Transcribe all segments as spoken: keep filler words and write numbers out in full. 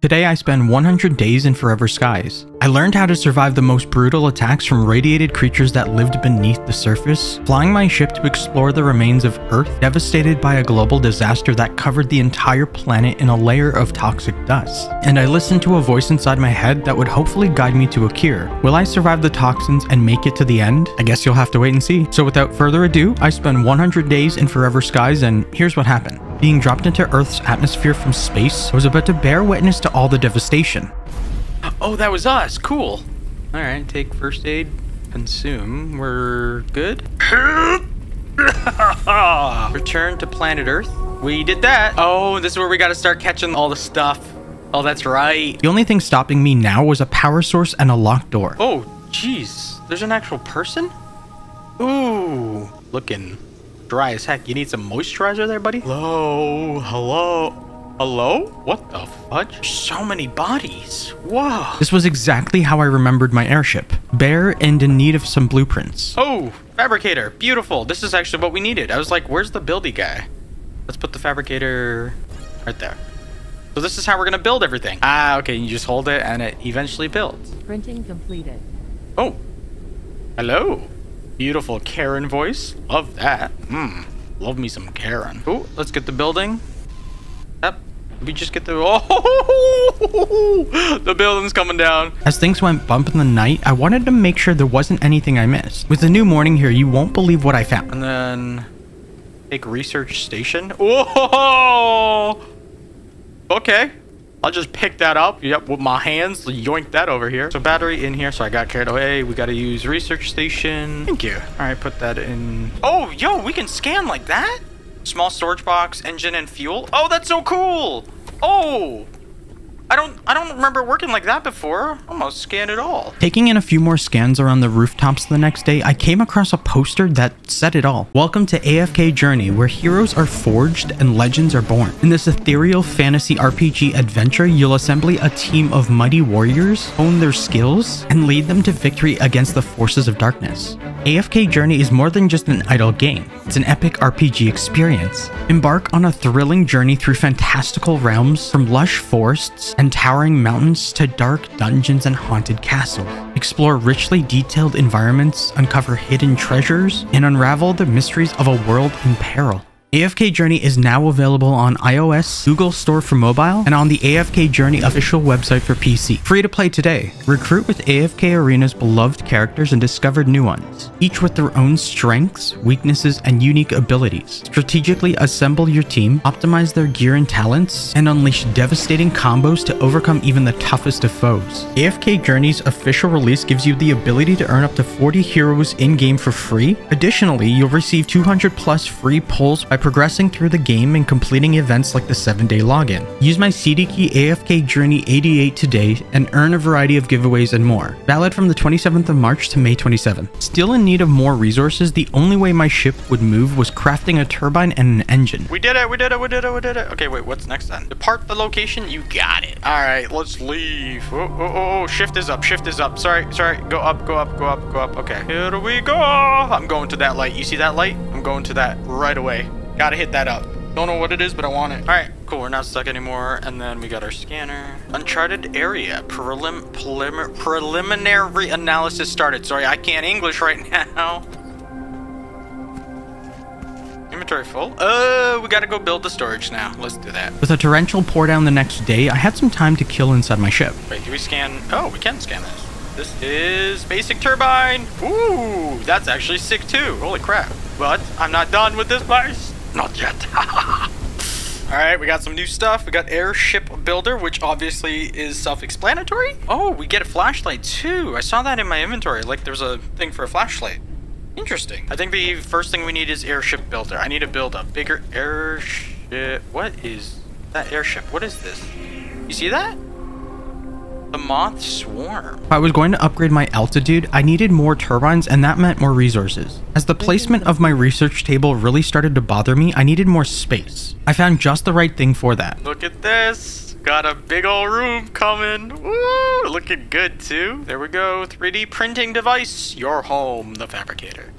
Today I spend one hundred days in Forever Skies. I learned how to survive the most brutal attacks from radiated creatures that lived beneath the surface, flying my ship to explore the remains of Earth devastated by a global disaster that covered the entire planet in a layer of toxic dust, and I listened to a voice inside my head that would hopefully guide me to a cure. Will I survive the toxins and make it to the end? I guess you'll have to wait and see. So without further ado, I spent one hundred days in Forever Skies and here's what happened. Being dropped into Earth's atmosphere from space, I was about to bear witness to all the devastation. Oh, that was us. Cool. All right, take first aid, consume. We're good. Return to planet Earth. We did that. Oh, this is where we got to start catching all the stuff. Oh, that's right. The only thing stopping me now was a power source and a locked door. Oh, jeez. There's an actual person? Ooh, looking dry as heck. You need some moisturizer there, buddy? Hello? Hello? Hello? What the fudge? So many bodies. Whoa. This was exactly how I remembered my airship. Bare and in need of some blueprints. Oh, fabricator. Beautiful. This is actually what we needed. I was like, where's the buildy guy? Let's put the fabricator right there. So this is how we're going to build everything. Ah, okay. You just hold it and it eventually builds. Printing completed. Oh. Hello. Beautiful Karen voice. Love that. Hmm. Love me some Karen. Oh, let's get the building. Yep. We just get the... Oh, the building's coming down. As things went bump in the night, I wanted to make sure there wasn't anything I missed. With the new morning here, you won't believe what I found. And then... take research station. Oh! Okay. I'll just pick that up. Yep, with my hands. Yoink that over here. So battery in here. So I got carried away. We got to use research station. Thank you. All right, put that in. Oh, yo, we can scan like that? Small storage box, engine and fuel. Oh, that's so cool. Oh, I don't I don't remember working like that before. Almost scanned it all. Taking in a few more scans around the rooftops the next day, I came across a poster that said it all. Welcome to A F K Journey, where heroes are forged and legends are born. In this ethereal fantasy R P G adventure, you'll assemble a team of mighty warriors, hone their skills, and lead them to victory against the forces of darkness. A F K Journey is more than just an idle game. It's an epic R P G experience. Embark on a thrilling journey through fantastical realms, from lush forests and towering mountains to dark dungeons and haunted castles. Explore richly detailed environments, uncover hidden treasures, and unravel the mysteries of a world in peril. A F K Journey is now available on i O S, Google Store for mobile, and on the A F K Journey official website for P C. Free to play today. Recruit with A F K Arena's beloved characters and discover new ones, each with their own strengths, weaknesses, and unique abilities. Strategically assemble your team, optimize their gear and talents, and unleash devastating combos to overcome even the toughest of foes. A F K Journey's official release gives you the ability to earn up to forty heroes in-game for free. Additionally, you'll receive two hundred plus free pulls by progressing through the game and completing events like the seven day login. Use my C D key A F K Journey eighty-eight today and earn a variety of giveaways and more. Valid from the twenty-seventh of March to May twenty-seventh. Still in need of more resources, the only way my ship would move was crafting a turbine and an engine. We did it, we did it, we did it, we did it. Okay, wait, what's next then? Depart the location, you got it. All right, let's leave. Oh, oh, oh, shift is up, shift is up. Sorry, sorry, go up, go up, go up, go up. Okay, here we go. I'm going to that light. You see that light? I'm going to that right away. Gotta hit that up. Don't know what it is, but I want it. All right, cool. We're not stuck anymore. And then we got our scanner. Uncharted area. Prelim prelim preliminary analysis started. Sorry, I can't English right now. Inventory full. Uh, we gotta go build the storage now. Let's do that. With a torrential pour down the next day, I had some time to kill inside my ship. Wait, do we scan? Oh, we can scan this. This is basic turbine. Ooh, that's actually sick too. Holy crap. But I'm not done with this place. Not yet. All right, we got some new stuff. We got airship builder, which obviously is self-explanatory. Oh, we get a flashlight too. I saw that in my inventory. Like there's a thing for a flashlight. Interesting. I think the first thing we need is airship builder. I need to build a bigger airship. What is that airship? What is this? You see that? The moth swarm. If I was going to upgrade my altitude, I needed more turbines, and that meant more resources. As the placement of my research table really started to bother me, I needed more space. I found just the right thing for that. Look at this. Got a big old room coming. Woo! Looking good too. There we go. three D printing device. Your home, the fabricator.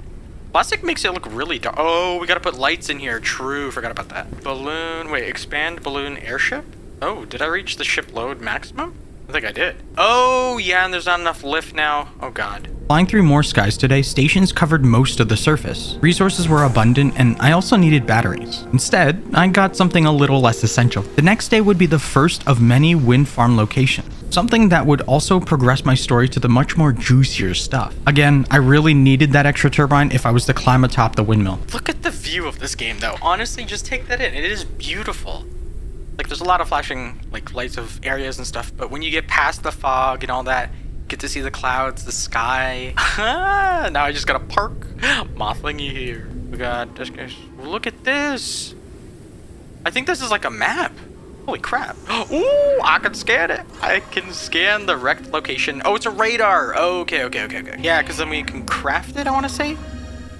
Plastic makes it look really dark. Oh, we gotta put lights in here. True. Forgot about that. Balloon. Wait, expand balloon airship? Oh, did I reach the ship load maximum? I think I did. Oh, yeah, and there's not enough lift now. Oh, God. Flying through more skies today, stations covered most of the surface. Resources were abundant, and I also needed batteries. Instead, I got something a little less essential. The next day would be the first of many wind farm locations, something that would also progress my story to the much more juicier stuff. Again, I really needed that extra turbine if I was to climb atop the windmill. Look at the view of this game, though. Honestly, just take that in. It is beautiful. Like, there's a lot of flashing, like, lights of areas and stuff, but when you get past the fog and all that, you get to see the clouds, the sky. Now I just gotta park. Mothlingy here. We got this guy. Look at this. I think this is like a map. Holy crap. Ooh, I can scan it. I can scan the wrecked location. Oh, it's a radar. Okay, okay, okay, okay. Yeah, because then we can craft it, I want to say.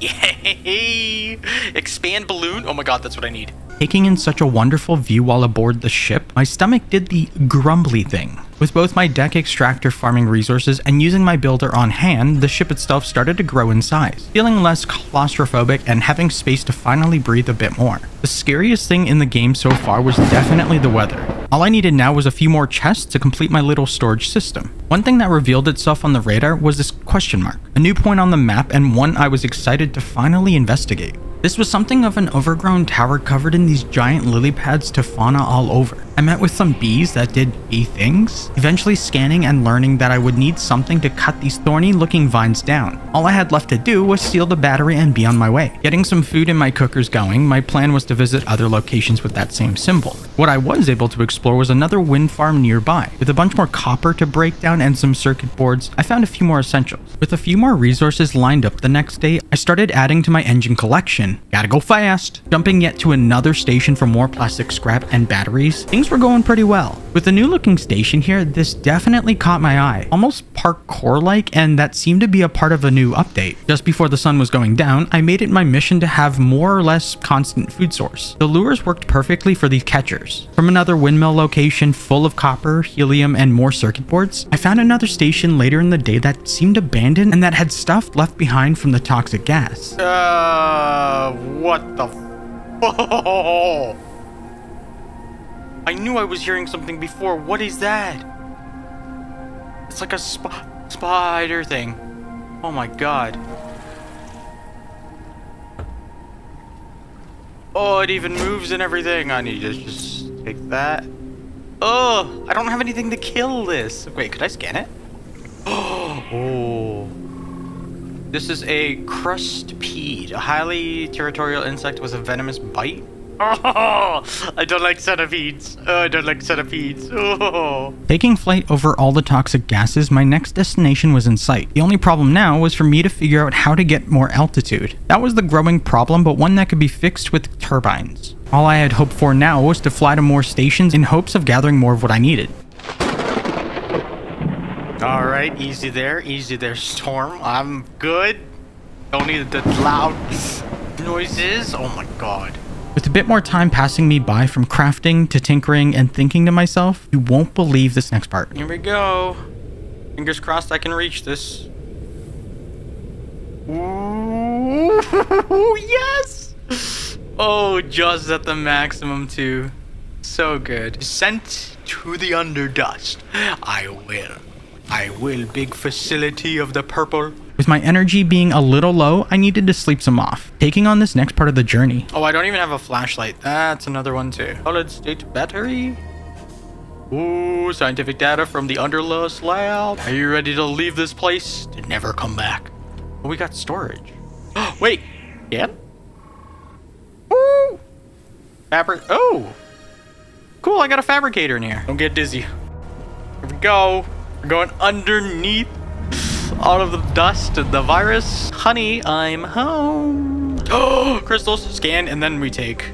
Yay! Expand balloon. Oh my god, that's what I need. Taking in such a wonderful view while aboard the ship, my stomach did the grumbly thing. With both my deck extractor farming resources and using my builder on hand, the ship itself started to grow in size, feeling less claustrophobic and having space to finally breathe a bit more. The scariest thing in the game so far was definitely the weather. All I needed now was a few more chests to complete my little storage system. One thing that revealed itself on the radar was this question mark, a new point on the map and one I was excited to finally investigate. This was something of an overgrown tower covered in these giant lily pads to fauna all over. I met with some bees that did bee things, eventually scanning and learning that I would need something to cut these thorny looking vines down. All I had left to do was steal the battery and be on my way. Getting some food in my cookers going, my plan was to visit other locations with that same symbol. What I was able to explore was another wind farm nearby. With a bunch more copper to break down and some circuit boards, I found a few more essentials. With a few more resources lined up the next day, I started adding to my engine collection. Gotta go fast. Jumping yet to another station for more plastic scrap and batteries, things were going pretty well. With the new looking station here, this definitely caught my eye. Almost parkour-like, and that seemed to be a part of a new update. Just before the sun was going down, I made it my mission to have more or less constant food source. The lures worked perfectly for these catchers. From another windmill location full of copper, helium, and more circuit boards, I found another station later in the day that seemed abandoned and that had stuff left behind from the toxic gas. Uh... Uh, what the f- oh, I knew I was hearing something before. What is that? It's like a sp spider thing. Oh my god. Oh, it even moves and everything. I need to just take that. Oh, I don't have anything to kill this. Wait, could I scan it? Oh. This is a crustipede, a highly territorial insect with a venomous bite. Oh, I don't like centipedes. Oh, I don't like centipedes. Oh. Taking flight over all the toxic gases, my next destination was in sight. The only problem now was for me to figure out how to get more altitude. That was the growing problem, but one that could be fixed with turbines. All I had hoped for now was to fly to more stations in hopes of gathering more of what I needed. All right, easy there, easy there, Storm. I'm good. Don't need the loud noises. Oh my god. With a bit more time passing me by from crafting to tinkering and thinking to myself, you won't believe this next part. Here we go. Fingers crossed I can reach this. Ooh, yes! Oh, just at the maximum too. So good. Sent to the underdust. I will. I will, big facility of the purple. With my energy being a little low, I needed to sleep some off, taking on this next part of the journey. Oh, I don't even have a flashlight. That's another one too. Solid state battery. Ooh, scientific data from the Underlust lab. Are you ready to leave this place? To never come back. Oh, we got storage. Wait, yeah? Ooh. Fabric, oh. Cool, I got a fabricator in here. Don't get dizzy. Here we go. We're going underneath all of the dust and the virus. Honey, I'm home. Oh, crystals, scan, and then we take.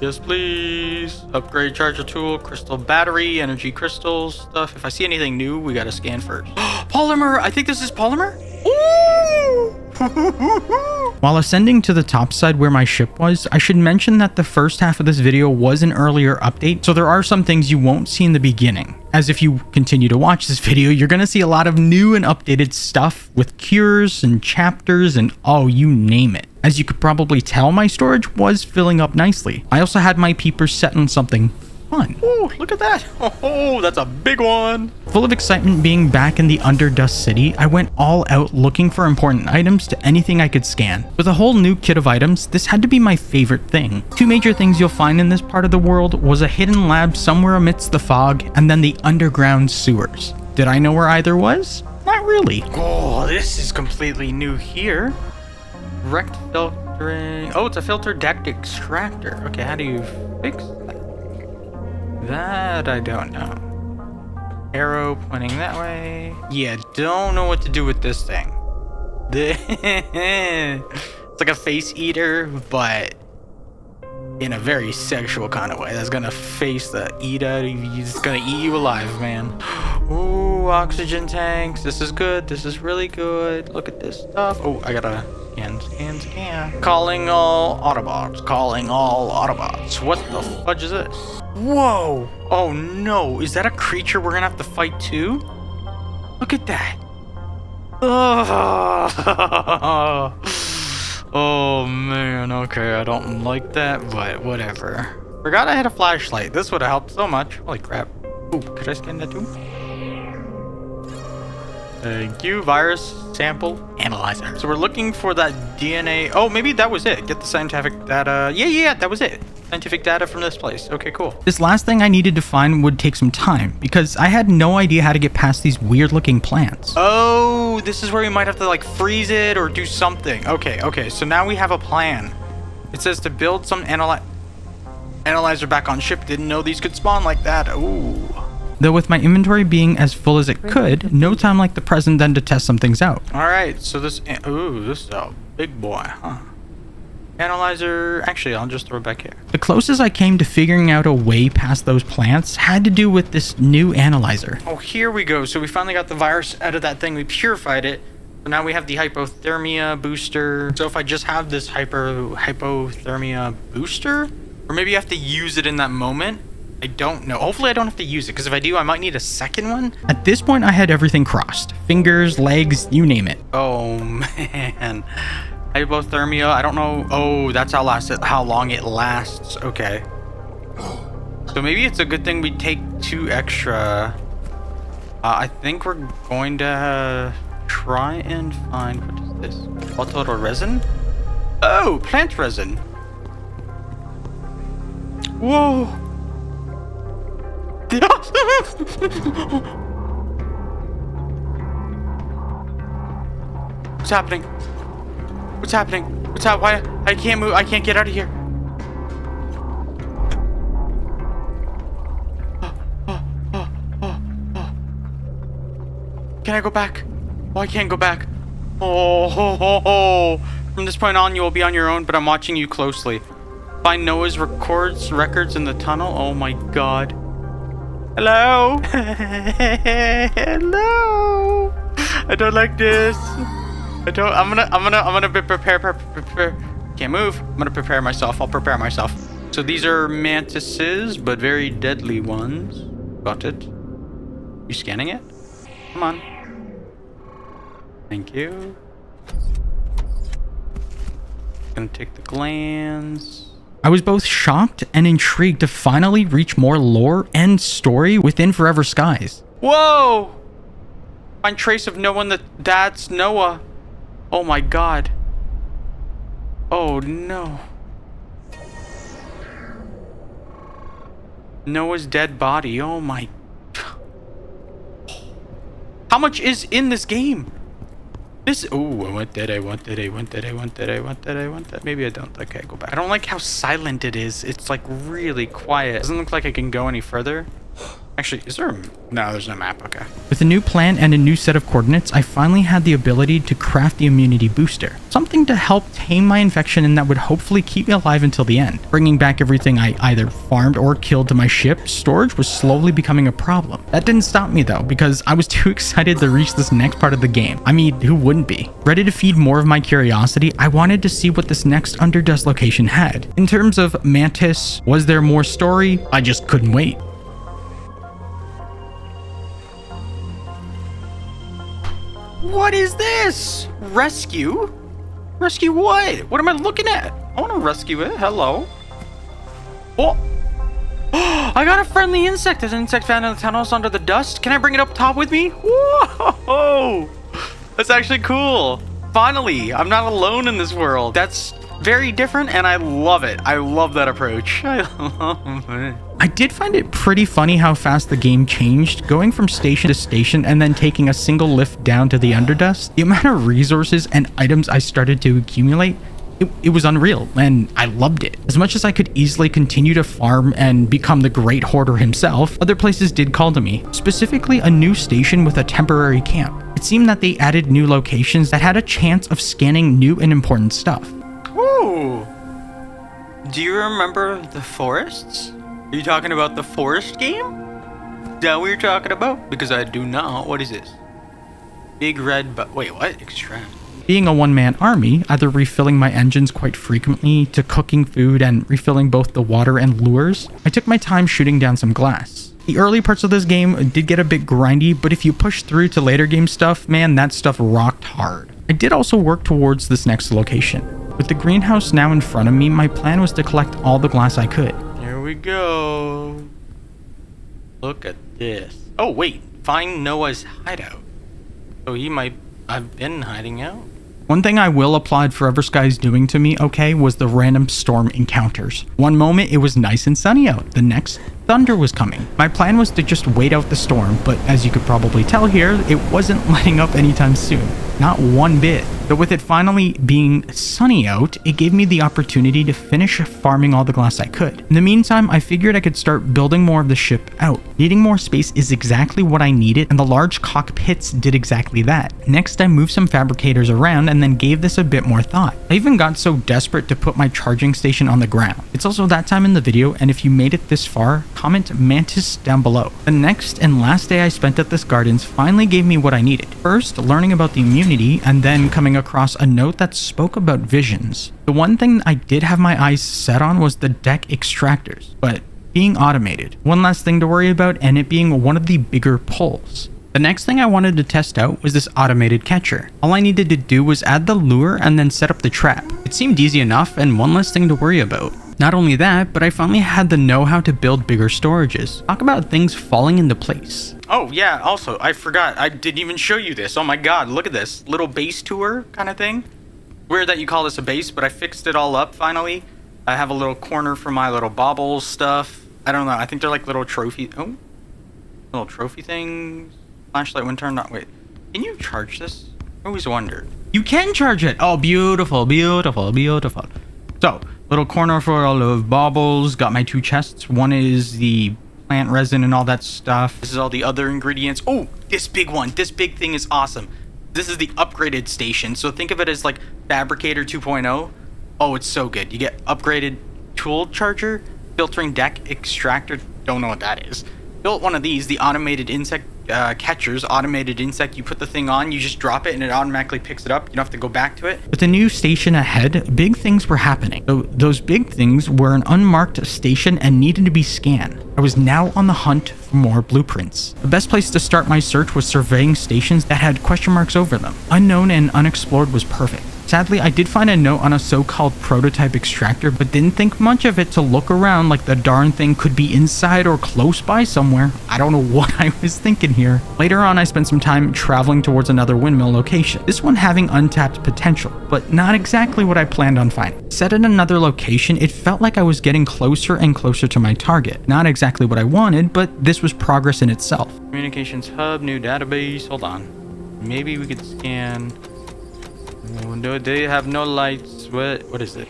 Yes, please. Upgrade charger tool, crystal battery, energy crystals, stuff. If I see anything new, we gotta scan first. Polymer, I think this is polymer. Ooh! While ascending to the top side where my ship was, I should mention that the first half of this video was an earlier update, so there are some things you won't see in the beginning. As if you continue to watch this video, you're going to see a lot of new and updated stuff with cures and chapters and oh, you name it. As you could probably tell, my storage was filling up nicely. I also had my peepers set on something fun. Ooh, look at that. Oh, that's a big one. Full of excitement being back in the Underdust City, I went all out looking for important items to anything I could scan. With a whole new kit of items, this had to be my favorite thing. Two major things you'll find in this part of the world was a hidden lab somewhere amidst the fog, and then the underground sewers. Did I know where either was? Not really. Oh, this is completely new here. Wrecked filtering. Oh, it's a filter deck extractor. Okay, how do you fix that? That I don't know. Arrow pointing that way. Yeah, don't know what to do with this thing. It's like a face eater, but in a very sexual kind of way. That's gonna face the eat out of you. It's gonna eat you alive, man. Ooh, oxygen tanks. This is good. This is really good. Look at this stuff. Oh, I gotta scan, scan, scan. Calling all Autobots. Calling all Autobots. What the fudge is this? Whoa. Oh no. Is that a creature we're gonna have to fight too? Look at that. Oh. Oh man, okay, I don't like that, but whatever. Forgot I had a flashlight. This would have helped so much. Holy crap. Ooh, could I scan that too? Thank you, virus sample analyzer. So we're looking for that D N A. Oh, maybe that was it. Get the scientific data. Yeah, yeah, that was it. Scientific data from this place. Okay, cool. This last thing I needed to find would take some time because I had no idea how to get past these weird looking plants. Oh, this is where we might have to like freeze it or do something. Okay, okay. So now we have a plan. It says to build some analy analyzer back on ship. Didn't know these could spawn like that. Ooh. Though with my inventory being as full as it could, no time like the present then to test some things out. All right, so this, ooh, this is a big boy, huh? Analyzer. Actually, I'll just throw it back here. The closest I came to figuring out a way past those plants had to do with this new analyzer. Oh, here we go. So we finally got the virus out of that thing. We purified it. So now we have the hypothermia booster. So if I just have this hyper hypothermia booster, or maybe I have to use it in that moment. I don't know. Hopefully I don't have to use it, because if I do, I might need a second one. At this point, I had everything crossed. Fingers, legs, you name it. Oh, man. Hypothermia, I don't know. Oh, that's how last it, how long it lasts. Okay. So maybe it's a good thing we take two extra. Uh, I think we're going to uh, try and find, what is this? Auto resin? Oh, plant resin. Whoa. What's happening? What's happening? What's up? Why? I can't move. I can't get out of here. Uh, uh, uh, uh, uh. Can I go back? Oh, I can't go back. Oh, ho, ho, ho. From this point on, you will be on your own, but I'm watching you closely. Find Noah's records, records in the tunnel. Oh my God. Hello? Hello? I don't like this. I don't, I'm gonna, I'm gonna, I'm gonna prepare, prepare, prepare. Can't move. I'm gonna prepare myself. I'll prepare myself. So these are mantises, but very deadly ones. Got it. You scanning it? Come on. Thank you. Gonna take the glands. I was both shocked and intrigued to finally reach more lore and story within Forever Skies. Whoa! Find trace of no one that that's Noah. Oh my God. Oh no. Noah's dead body. Oh my. How much is in this game? This. Oh, I want that. I want that. I want that. I want that. I want that. I want that. Maybe I don't. Okay, go back. I don't like how silent it is. It's like really quiet. Doesn't look like I can go any further. Actually, is there a... No, there's no map. Okay. With a new plan and a new set of coordinates, I finally had the ability to craft the immunity booster. Something to help tame my infection and that would hopefully keep me alive until the end. Bringing back everything I either farmed or killed to my ship, storage was slowly becoming a problem. That didn't stop me though, because I was too excited to reach this next part of the game. I mean, who wouldn't be? Ready to feed more of my curiosity, I wanted to see what this next Underdust location had. In terms of Mantis, was there more story? I just couldn't wait. What is this? Rescue? Rescue what? What am I looking at? I want to rescue it. Hello. Oh. I got a friendly insect. There's an insect found in the tunnels under the dust. Can I bring it up top with me? Whoa! That's actually cool. Finally, I'm not alone in this world. That's very different, and I love it. I love that approach. I love it. I did find it pretty funny how fast the game changed, going from station to station and then taking a single lift down to the underdust. The amount of resources and items I started to accumulate, it, it was unreal, and I loved it. As much as I could easily continue to farm and become the great hoarder himself, other places did call to me, specifically a new station with a temporary camp. It seemed that they added new locations that had a chance of scanning new and important stuff. Ooh! Do you remember the forests? Are you talking about the forest game? Is that what you're talking about? Because I do not. What is this? Big red but wait, what? Extract. Being a one-man army, either refilling my engines quite frequently to cooking food and refilling both the water and lures, I took my time shooting down some glass. The early parts of this game did get a bit grindy, but if you push through to later game stuff, man, that stuff rocked hard. I did also work towards this next location. With the greenhouse now in front of me, my plan was to collect all the glass I could. We go. Look at this. Oh wait, find Noah's hideout. So he might I've been hiding out. One thing I will applaud Forever Skies doing to me, okay, was the random storm encounters. One moment it was nice and sunny out, the next thunder was coming. My plan was to just wait out the storm, but as you could probably tell here, it wasn't letting up anytime soon. Not one bit. But with it finally being sunny out, it gave me the opportunity to finish farming all the glass I could. In the meantime, I figured I could start building more of the ship out. Needing more space is exactly what I needed, and the large cockpits did exactly that. Next, I moved some fabricators around and then gave this a bit more thought. I even got so desperate to put my charging station on the ground. It's also that time in the video, and if you made it this far, comment Mantis down below. The next and last day I spent at this gardens finally gave me what I needed. First, learning about the immunity, and then coming across a note that spoke about visions. The one thing I did have my eyes set on was the deck extractors, but being automated. One last thing to worry about, and it being one of the bigger pulls. The next thing I wanted to test out was this automated catcher. All I needed to do was add the lure and then set up the trap. It seemed easy enough and one less thing to worry about. Not only that, but I finally had the know-how to build bigger storages. Talk about things falling into place. Oh yeah, also, I forgot. I didn't even show you this. Oh my god, look at this. Little base tour kind of thing. Weird that you call this a base, but I fixed it all up finally. I have a little corner for my little baubles stuff. I don't know, I think they're like little trophy... Oh? Little trophy things? Flashlight when turned on. Wait, can you charge this? I always wondered. You can charge it! Oh, beautiful, beautiful, beautiful. So, little corner for all of baubles. Got my two chests. One is the plant resin and all that stuff. This is all the other ingredients. Oh, this big one. This big thing is awesome. This is the upgraded station. So think of it as like Fabricator two point oh. Oh, it's so good. You get upgraded tool charger, filtering deck, extractor. Don't know what that is. Built one of these, the automated insect uh, catchers, automated insect. You put the thing on, you just drop it and it automatically picks it up. You don't have to go back to it. With the new station ahead, big things were happening. So those big things were an unmarked station and needed to be scanned. I was now on the hunt for more blueprints. The best place to start my search was surveying stations that had question marks over them. Unknown and unexplored was perfect. Sadly, I did find a note on a so-called prototype extractor, but didn't think much of it to look around like the darn thing could be inside or close by somewhere. I don't know what I was thinking here. Later on, I spent some time traveling towards another windmill location, this one having untapped potential, but not exactly what I planned on finding. Set at another location, it felt like I was getting closer and closer to my target. Not exactly what I wanted, but this was progress in itself. Communications hub, new database, hold on. Maybe we could scan... No, they have no lights. What? What is it?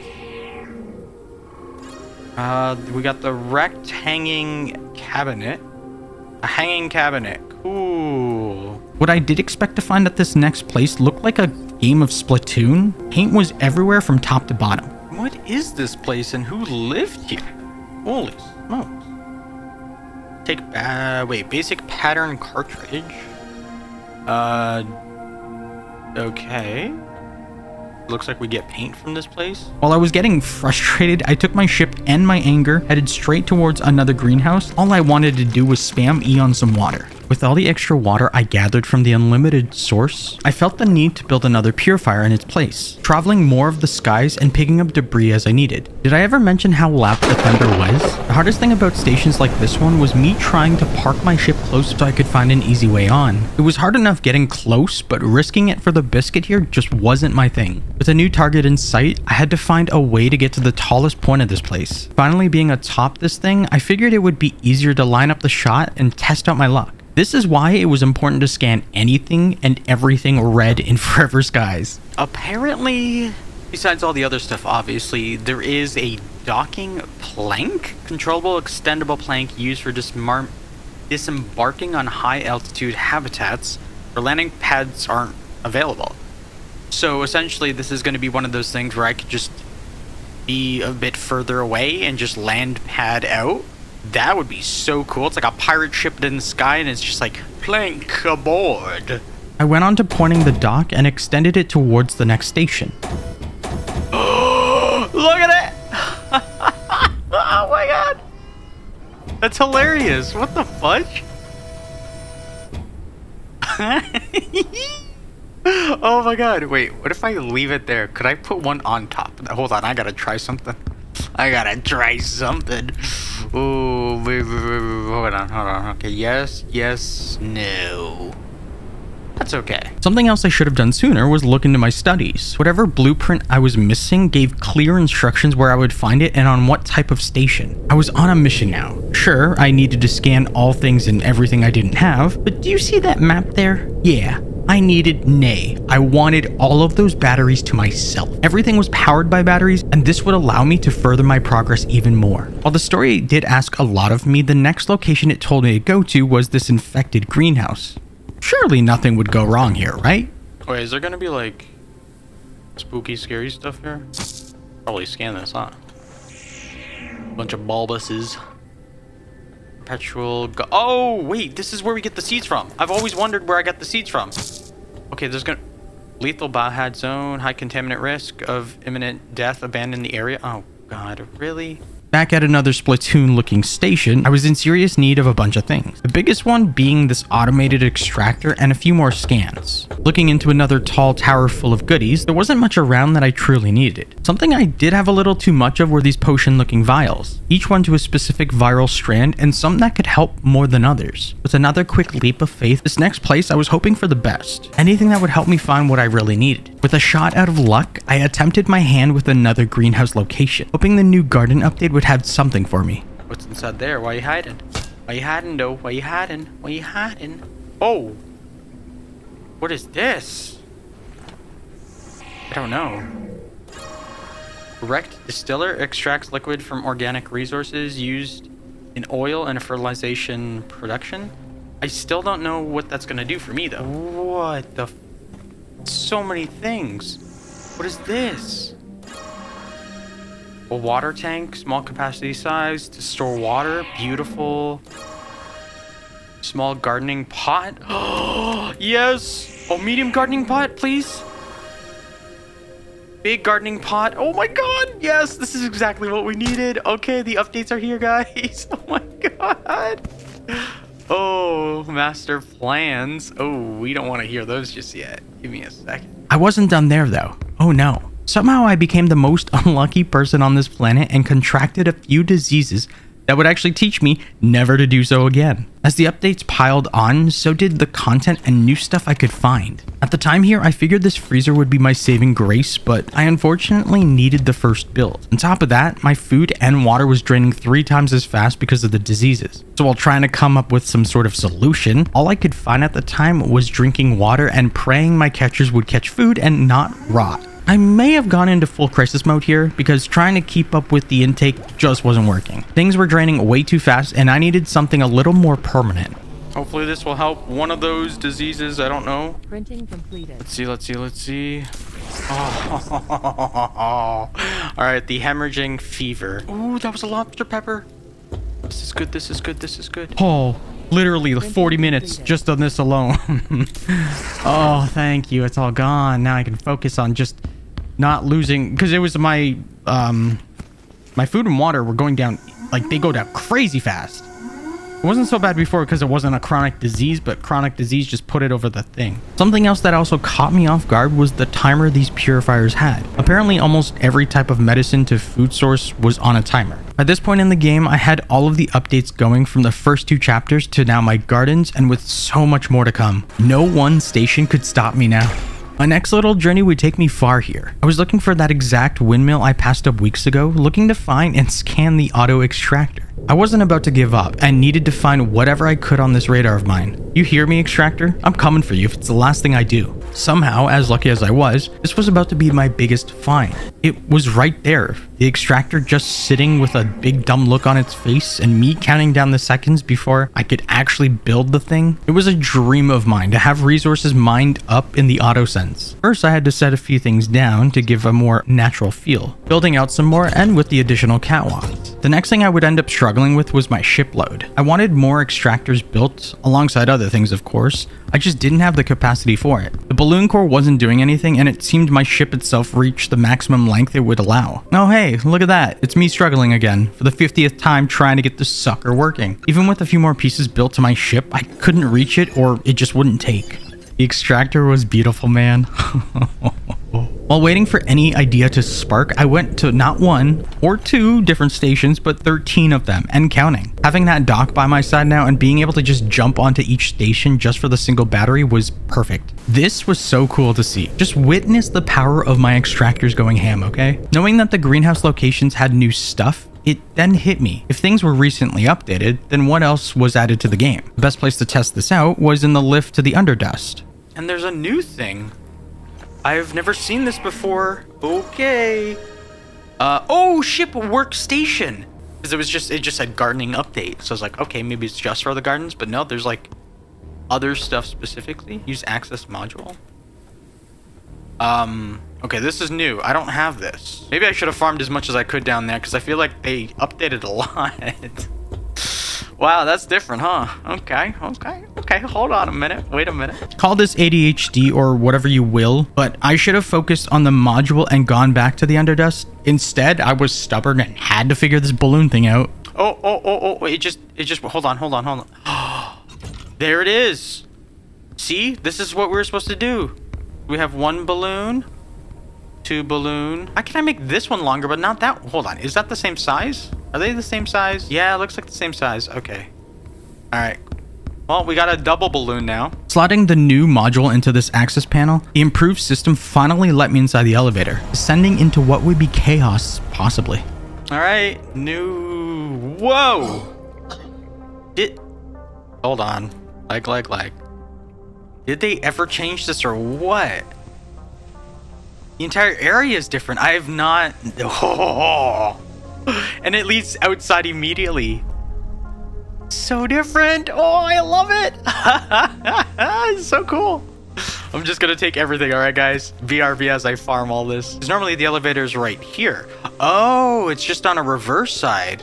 Uh, we got the wrecked hanging cabinet. A hanging cabinet. Cool. What I did expect to find at this next place looked like a game of Splatoon. Paint was everywhere from top to bottom. What is this place and who lived here? Holy smokes. Take, uh, wait, basic pattern cartridge. Uh, okay. looks like we get paint from this place. While I was getting frustrated, I took my ship and my anger, headed straight towards another greenhouse. All I wanted to do was spam E on some water. With all the extra water I gathered from the unlimited source, I felt the need to build another purifier in its place, traveling more of the skies and picking up debris as I needed. Did I ever mention how loud the thunder was? The hardest thing about stations like this one was me trying to park my ship close so I could find an easy way on. It was hard enough getting close, but risking it for the biscuit here just wasn't my thing. With a new target in sight, I had to find a way to get to the tallest point of this place. Finally being atop this thing, I figured it would be easier to line up the shot and test out my luck. This is why it was important to scan anything and everything red in Forever Skies. Apparently, besides all the other stuff, obviously, there is a docking plank? Controllable extendable plank used for dismar disembarking on high-altitude habitats where landing pads aren't available. So essentially, this is going to be one of those things where I could just be a bit further away and just land pad out. That would be so cool. It's like a pirate ship in the sky and it's just like, plank aboard. I went on to pointing the dock and extended it towards the next station. Oh, look at it! Oh my god! That's hilarious. What the fudge? Oh my god. Wait, what if I leave it there? Could I put one on top? Hold on, I gotta try something. I gotta try something. Oh, hold on, hold on. Okay, yes, yes, no. That's okay. Something else I should have done sooner was look into my studies. Whatever blueprint I was missing gave clear instructions where I would find it and on what type of station. I was on a mission now. Sure, I needed to scan all things and everything I didn't have, but do you see that map there? Yeah. I needed, nay, I wanted all of those batteries to myself. Everything was powered by batteries, and this would allow me to further my progress even more. While the story did ask a lot of me, the next location it told me to go to was this infected greenhouse. Surely nothing would go wrong here, right? Wait, is there gonna be like spooky, scary stuff here? Probably scan this, huh? Bunch of bulbuses. Perpetual go- Oh, wait, this is where we get the seeds from. I've always wondered where I got the seeds from. Okay, there's gonna... Lethal biohazard zone, high contaminant risk of imminent death, abandon the area. Oh, God, really? Back at another Splatoon-looking station, I was in serious need of a bunch of things. The biggest one being this automated extractor and a few more scans. Looking into another tall tower full of goodies, there wasn't much around that I truly needed. Something I did have a little too much of were these potion-looking vials, each one to a specific viral strand and some that could help more than others. With another quick leap of faith, this next place I was hoping for the best. Anything that would help me find what I really needed. With a shot out of luck, I attempted my hand with another greenhouse location, hoping the new garden update would had something for me. What's inside there? Why are you hiding? Why are you hiding though? Why are you hiding? Why are you hiding? Oh! What is this? I don't know. Direct distiller extracts liquid from organic resources used in oil and fertilization production. I still don't know what that's gonna do for me though. What the f- So many things. What is this? A water tank, small capacity size to store water. Beautiful. Small gardening pot. Oh, yes. Oh, medium gardening pot, please. Big gardening pot. Oh my god. Yes, this is exactly what we needed. Okay, the updates are here, guys. Oh my god. Oh, master plans. Oh, we don't want to hear those just yet. Give me a second. I wasn't done there, though. Oh, no. Somehow I became the most unlucky person on this planet and contracted a few diseases that would actually teach me never to do so again. As the updates piled on, so did the content and new stuff I could find. At the time here, I figured this freezer would be my saving grace, but I unfortunately needed the first build. On top of that, my food and water was draining three times as fast because of the diseases. So while trying to come up with some sort of solution, all I could find at the time was drinking water and praying my catchers would catch food and not rot. I may have gone into full crisis mode here because trying to keep up with the intake just wasn't working. Things were draining way too fast and I needed something a little more permanent. Hopefully this will help one of those diseases, I don't know. Printing completed. Let's see, let's see, let's see. Oh. All right, the hemorrhaging fever. Ooh, that was a lobster pepper. This is good, this is good, this is good. Oh. Literally forty minutes just on this alone. Oh, thank you. It's all gone. Now I can focus on just not losing, because it was my um my food and water were going down, like they go down crazy fast. It wasn't so bad before because it wasn't a chronic disease, but chronic disease just put it over the thing. Something else that also caught me off guard was the timer these purifiers had. Apparently almost every type of medicine to food source was on a timer. At this point in the game, I had all of the updates going from the first two chapters to now my gardens, and with so much more to come. No one station could stop me now. My next little journey would take me far here. I was looking for that exact windmill I passed up weeks ago, looking to find and scan the auto extractor. I wasn't about to give up and needed to find whatever I could on this radar of mine. You hear me, extractor? I'm coming for you if it's the last thing I do. Somehow, as lucky as I was, this was about to be my biggest find. It was right there. The extractor just sitting with a big dumb look on its face and me counting down the seconds before I could actually build the thing. It was a dream of mine to have resources mined up in the auto sense. First, I had to set a few things down to give a more natural feel, building out some more and with the additional catwalks. The next thing I would end up struggling with was my shipload. I wanted more extractors built, alongside other things of course. I just didn't have the capacity for it. The balloon core wasn't doing anything, and it seemed my ship itself reached the maximum length it would allow. Oh hey, look at that. It's me struggling again, for the fiftieth time trying to get this sucker working. Even with a few more pieces built to my ship, I couldn't reach it, or it just wouldn't take. The extractor was beautiful, man. While waiting for any idea to spark, I went to not one or two different stations, but thirteen of them and counting. Having that dock by my side now and being able to just jump onto each station just for the single battery was perfect. This was so cool to see. Just witness the power of my extractors going ham, okay? Knowing that the greenhouse locations had new stuff, it then hit me. If things were recently updated, then what else was added to the game? The best place to test this out was in the lift to the Underdust. And there's a new thing. I've never seen this before. Okay. Uh, oh, ship workstation. Because it was just, it just said gardening update. So I was like, okay, maybe it's just for the gardens, but no, there's like other stuff specifically. Use access module. Um, okay, this is new. I don't have this. Maybe I should have farmed as much as I could down there because I feel like they updated a lot. Wow, that's different, huh? Okay, okay, okay. Hold on a minute. Wait a minute. Call this A D H D or whatever you will, but I should have focused on the module and gone back to the Underdust. Instead, I was stubborn and had to figure this balloon thing out. Oh, oh, oh, oh, it just, it just, hold on, hold on, hold on. There it is. See, this is what we're supposed to do. We have one balloon, two balloon. How can I make this one longer, but not that? Hold on, is that the same size? Are they the same size? Yeah, it looks like the same size. Okay. All right. Well, we got a double balloon now. Slotting the new module into this access panel, the improved system finally let me inside the elevator, descending into what would be chaos, possibly. All right. New. Whoa. It. Hold on. Like, like, like. Did they ever change this or what? The entire area is different. I have not. Oh. And it leads outside immediately. So different. Oh, I love it. It's so cool. I'm just going to take everything. All right, guys. B R B as I farm all this. Because normally the elevator is right here. Oh, it's just on a reverse side.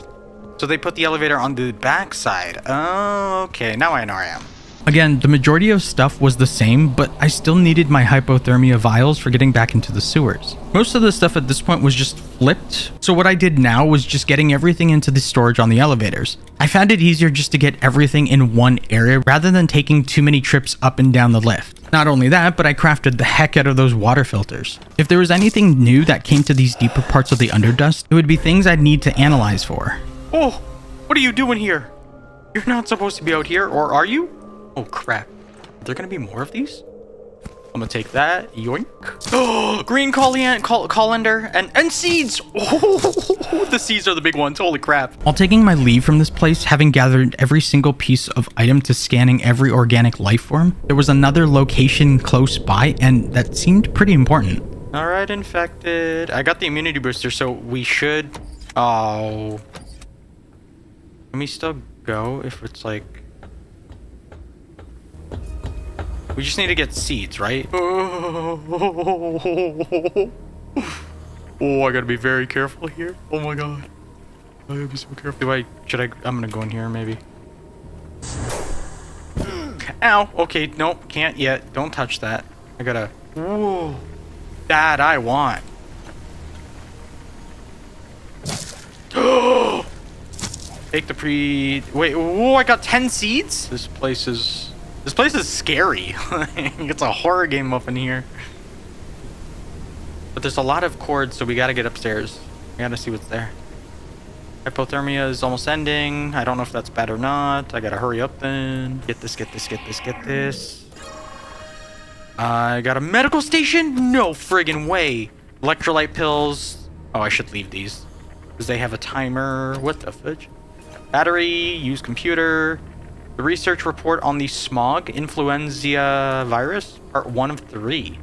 So they put the elevator on the back side. Oh, okay. Now I know where I am. Again, the majority of stuff was the same, but I still needed my hypothermia vials for getting back into the sewers. Most of the stuff at this point was just flipped, so what I did now was just getting everything into the storage on the elevators. I found it easier just to get everything in one area rather than taking too many trips up and down the lift. Not only that, but I crafted the heck out of those water filters. If there was anything new that came to these deeper parts of the Underdust, it would be things I'd need to analyze for. Oh, what are you doing here? You're not supposed to be out here, or are you? Oh crap, are there gonna be more of these? I'm gonna take that. Yoink. Oh, green colander, col colander and and seeds. Oh, the seeds are the big ones. Holy crap. While taking my leave from this place, having gathered every single piece of item to scanning every organic life form, there was another location close by, and that seemed pretty important. All right, infected. I got the immunity booster, so we should. Oh, can we still go if it's like? We just need to get seeds, right? Oh, I gotta be very careful here. Oh my god. I gotta be so careful. Do I, should I, I'm gonna go in here maybe. Ow, okay, nope, can't yet. Don't touch that. I gotta, whoa, that I want. Take the pre... Wait, oh, I got ten seeds? This place is... This place is scary. It's a horror game up in here. But there's a lot of cords, so we gotta get upstairs. We gotta see what's there. Hypothermia is almost ending. I don't know if that's bad or not. I gotta hurry up then. Get this, get this, get this, get this. I got a medical station? No friggin' way. Electrolyte pills. Oh, I should leave these. Because they have a timer. What the fudge? Battery, use computer. The research report on the smog influenza virus, part one of three.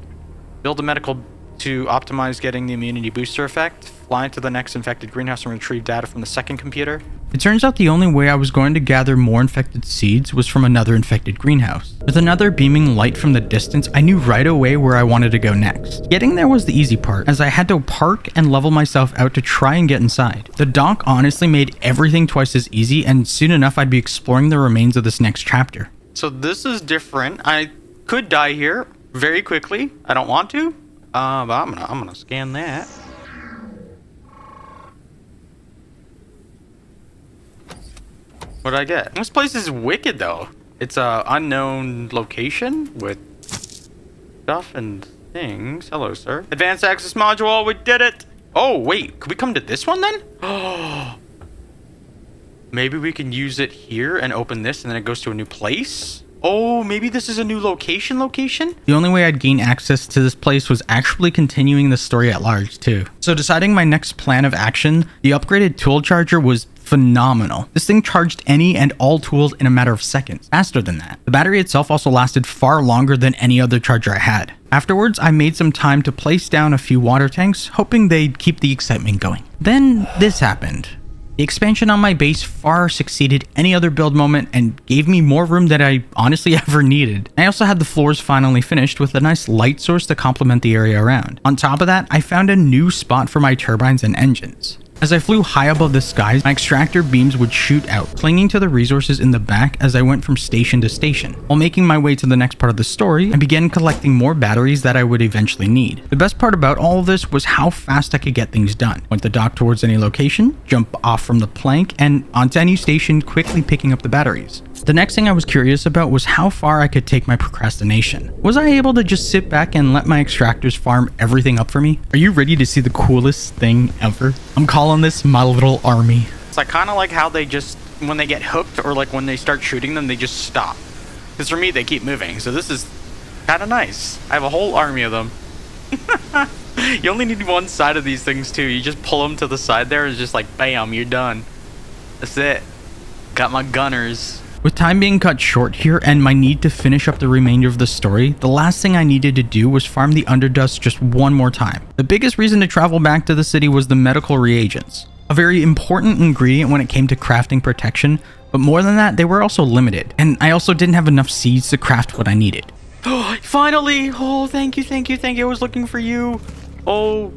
Build a medical to optimize getting the immunity booster effect. Fly to the next infected greenhouse and retrieve data from the second computer. It turns out the only way I was going to gather more infected seeds was from another infected greenhouse. With another beaming light from the distance, I knew right away where I wanted to go next. Getting there was the easy part, as I had to park and level myself out to try and get inside. The dock honestly made everything twice as easy, and soon enough I'd be exploring the remains of this next chapter. So this is different. I could die here very quickly. I don't want to, uh, but I'm gonna, I'm gonna scan that. What did I get? This place is wicked though. It's a unknown location with stuff and things. Hello, sir. Advanced access module. We did it. Oh, wait. Could we come to this one then? Oh, maybe we can use it here and open this and then it goes to a new place. Oh, maybe this is a new location location? The only way I'd gain access to this place was actually continuing the story at large too. So deciding my next plan of action, the upgraded tool charger was phenomenal. This thing charged any and all tools in a matter of seconds, faster than that. The battery itself also lasted far longer than any other charger I had. Afterwards, I made some time to place down a few water tanks, hoping they'd keep the excitement going. Then this happened. The expansion on my base far exceeded any other build moment and gave me more room than I honestly ever needed. I also had the floors finally finished with a nice light source to complement the area around. On top of that, I found a new spot for my turbines and engines. As I flew high above the skies, my extractor beams would shoot out, clinging to the resources in the back as I went from station to station. While making my way to the next part of the story, I began collecting more batteries that I would eventually need. The best part about all of this was how fast I could get things done. Went the dock towards any location, jump off from the plank, and onto any station, quickly picking up the batteries. The next thing I was curious about was how far I could take my procrastination. Was I able to just sit back and let my extractors farm everything up for me? Are you ready to see the coolest thing ever? I'm calling this my little army. It's like kind of like how they just, when they get hooked or like when they start shooting them, they just stop. Because for me, they keep moving. So this is kind of nice. I have a whole army of them. You only need one side of these things too. You just pull them to the side there. It's just like, bam, you're done. That's it. Got my gunners. With time being cut short here and my need to finish up the remainder of the story, the last thing I needed to do was farm the Underdust just one more time. The biggest reason to travel back to the city was the medical reagents, a very important ingredient when it came to crafting protection, but more than that, they were also limited, and I also didn't have enough seeds to craft what I needed. Oh, finally! Oh, thank you, thank you, thank you, I was looking for you. Oh,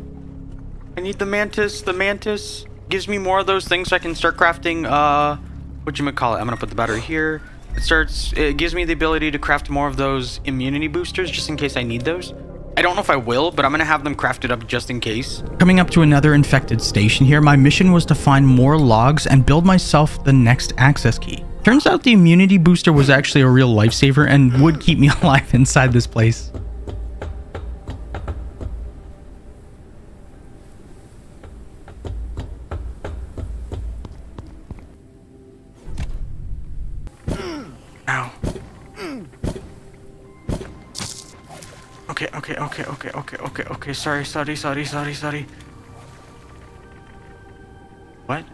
I need the mantis, the mantis. Gives me more of those things so I can start crafting, uh... whatchamacallit. I'm gonna put the battery here. It starts, it gives me the ability to craft more of those immunity boosters just in case I need those. I don't know if I will, but I'm gonna have them crafted up just in case. Coming up to another infected station here, my mission was to find more logs and build myself the next access key. Turns out the immunity booster was actually a real lifesaver and would keep me alive inside this place. Okay, okay, okay, okay, okay, okay, sorry, sorry, sorry, sorry, sorry. What?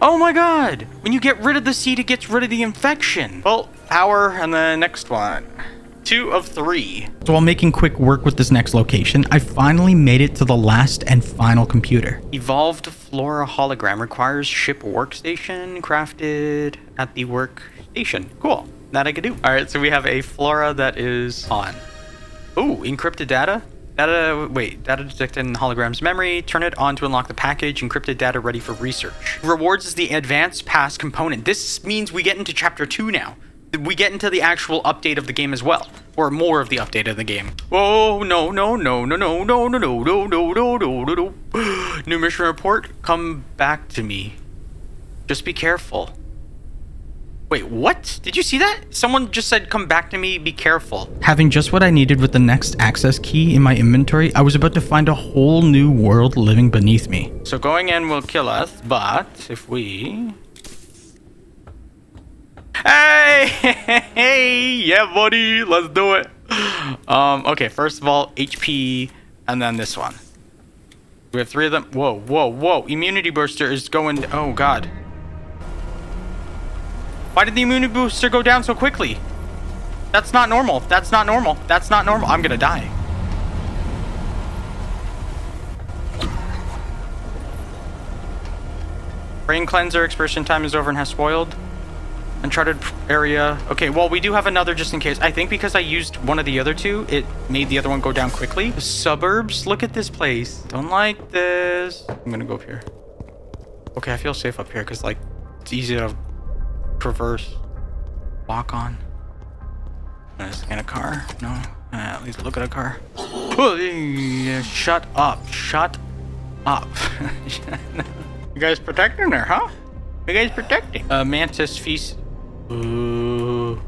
Oh my god! When you get rid of the seed, it gets rid of the infection! Well, power and the next one. Two of three. So while making quick work with this next location, I finally made it to the last and final computer. Evolved Flora hologram requires ship workstation crafted at the workstation. Cool. That I could do. Alright, so we have a Flora that is on. Ooh, encrypted data? Data, wait, data detected in the hologram's memory. Turn it on to unlock the package. Encrypted data ready for research. Rewards is the advanced pass component. This means we get into chapter two now. We get into the actual update of the game as well. Or more of the update of the game. Whoa, no, no, no, no, no, no, no, no, no, no, no, no, no, no. New mission report, come back to me. Just be careful. Wait, what? Did you see that? Someone just said, come back to me, be careful. Having just what I needed with the next access key in my inventory, I was about to find a whole new world living beneath me. So going in will kill us, but if we... Hey! Hey! Yeah, buddy! Let's do it! Um, okay, first of all, H P, and then this one. We have three of them. Whoa, whoa, whoa! Immunity booster is going... Oh, God. Why did the immunity booster go down so quickly? That's not normal. That's not normal. That's not normal. I'm gonna die. Brain cleanser expiration time is over and has spoiled. Uncharted area. Okay, well, we do have another just in case. I think because I used one of the other two, it made the other one go down quickly. The suburbs. Look at this place. Don't like this. I'm gonna go up here. Okay, I feel safe up here because, like, it's easy to... Traverse. Walk on. I'm gonna scan a car. No. Uh, at least look at a car. Shut up. Shut up. You guys protecting her, huh? You guys protecting? Uh, mantis feast. Ooh.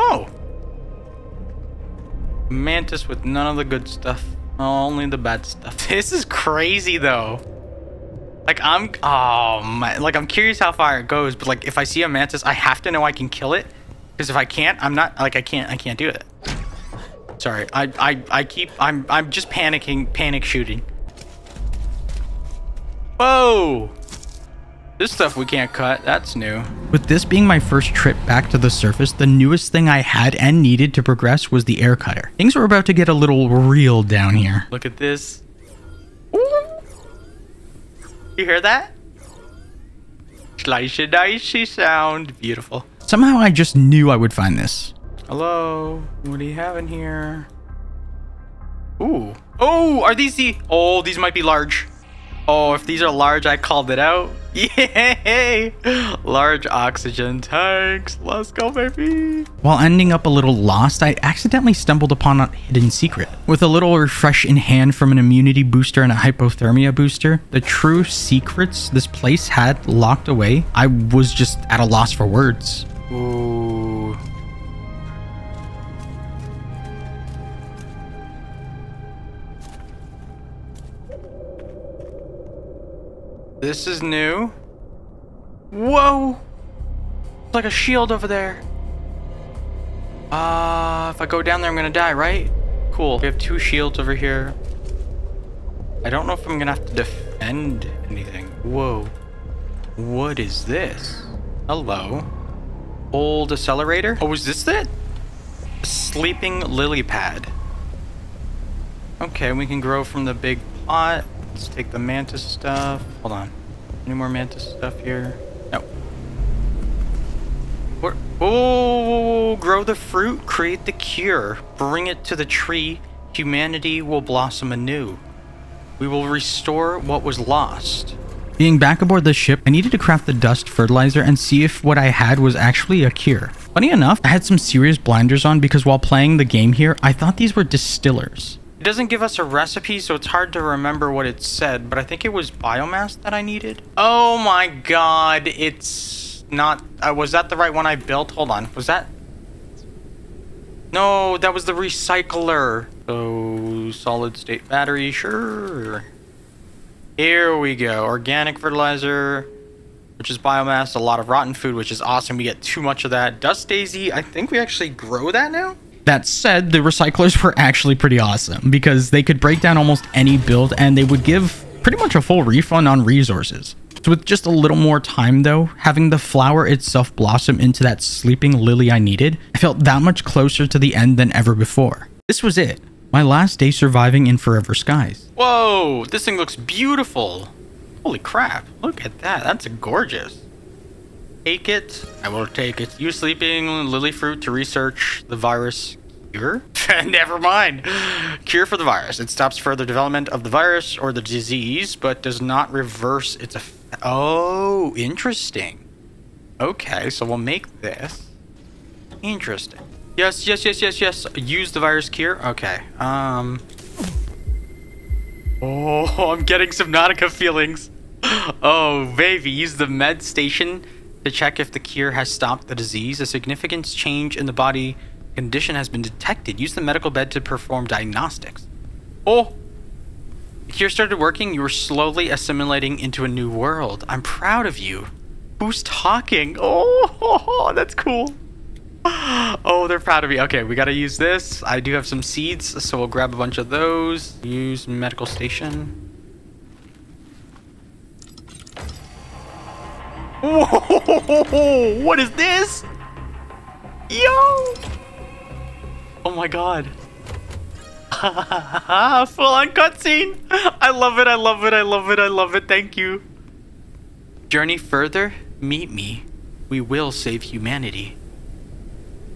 Oh. Mantis with none of the good stuff. Only the bad stuff. This is crazy, though. Like, I'm, oh my, like, I'm curious how far it goes, but, like, if I see a mantis, I have to know I can kill it, because if I can't, I'm not, like, I can't, I can't do it. Sorry, I, I, I keep, I'm, I'm just panicking, panic shooting. Whoa! This stuff we can't cut, that's new. With this being my first trip back to the surface, the newest thing I had and needed to progress was the air cutter. Things were about to get a little real down here. Look at this. You hear that? Slicey dicey sound. Beautiful. Somehow I just knew I would find this. Hello? What do you have in here? Ooh. Oh, are these the... Oh, these might be large. Oh, if these are large, I called it out. Yay! Large oxygen tanks. Let's go, baby. While ending up a little lost, I accidentally stumbled upon a hidden secret. With a little refresh in hand from an immunity booster and a hypothermia booster, the true secrets this place had locked away, I was just at a loss for words. Ooh. This is new. Whoa! It's like a shield over there. Uh, if I go down there, I'm gonna die, right? Cool. We have two shields over here. I don't know if I'm gonna have to defend anything. Whoa. What is this? Hello. Old accelerator? Oh, is this it? A sleeping lily pad. Okay, we can grow from the big pot. Let's take the mantis stuff. Hold on. Any more mantis stuff here? No. We're, oh, grow the fruit, create the cure. Bring it to the tree. Humanity will blossom anew. We will restore what was lost. Being back aboard the ship, I needed to craft the dust fertilizer and see if what I had was actually a cure. Funny enough, I had some serious blinders on because while playing the game here, I thought these were distillers. It doesn't give us a recipe, so it's hard to remember what it said, but I think it was biomass that I needed. Oh my god, it's not... Uh, was that the right one I built? Hold on, was that... No, that was the recycler. So, solid state battery, sure. Here we go, organic fertilizer, which is biomass, a lot of rotten food, which is awesome. We get too much of that. Dust daisy, I think we actually grow that now? That said, the recyclers were actually pretty awesome because they could break down almost any build and they would give pretty much a full refund on resources. So with just a little more time though, having the flower itself blossom into that sleeping lily I needed, I felt that much closer to the end than ever before. This was it. My last day surviving in Forever Skies. Whoa, this thing looks beautiful. Holy crap, look at that. That's gorgeous. Take it. I will take it. Use sleeping lily fruit to research the virus cure. Never mind. Cure for the virus. It stops further development of the virus or the disease, but does not reverse its effect. Oh, interesting. Okay, so we'll make this. Interesting. Yes, yes, yes, yes, yes. Use the virus cure. Okay. Um. Oh, I'm getting some Nautica feelings. Oh, baby, use the med station to check if the cure has stopped the disease. A significant change in the body condition has been detected. Use the medical bed to perform diagnostics. Oh! The cure started working. You were slowly assimilating into a new world. I'm proud of you. Who's talking? Oh, oh, oh, that's cool. Oh, they're proud of me. Okay, we gotta use this. I do have some seeds, so we'll grab a bunch of those. Use medical station. Whoa! What is this? Yo! Oh my god. Full on cutscene! I love it, I love it, I love it, I love it, thank you. Journey further, meet me. We will save humanity.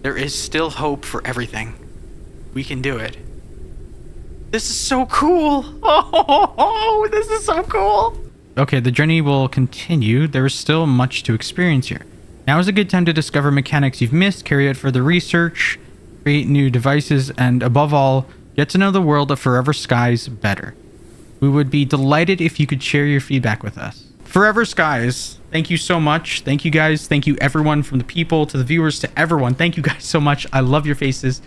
There is still hope for everything. We can do it. This is so cool! Oh, this is so cool! Okay, the journey will continue. There is still much to experience here. Now is a good time to discover mechanics you've missed, carry out further research, create new devices, and above all, get to know the world of Forever Skies better. We would be delighted if you could share your feedback with us. Forever Skies, thank you so much. Thank you guys. Thank you everyone, from the people to the viewers to everyone. Thank you guys so much. I love your faces.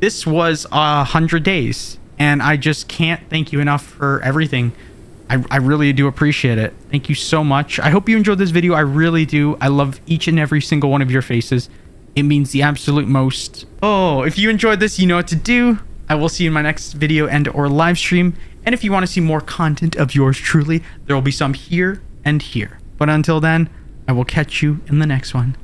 This was uh, one hundred days, and I just can't thank you enough for everything. I, I really do appreciate it. Thank you so much. I hope you enjoyed this video. I really do. I love each and every single one of your faces. It means the absolute most. Oh, if you enjoyed this, you know what to do. I will see you in my next video and or live stream. And if you want to see more content of yours truly, there will be some here and here. But until then, I will catch you in the next one.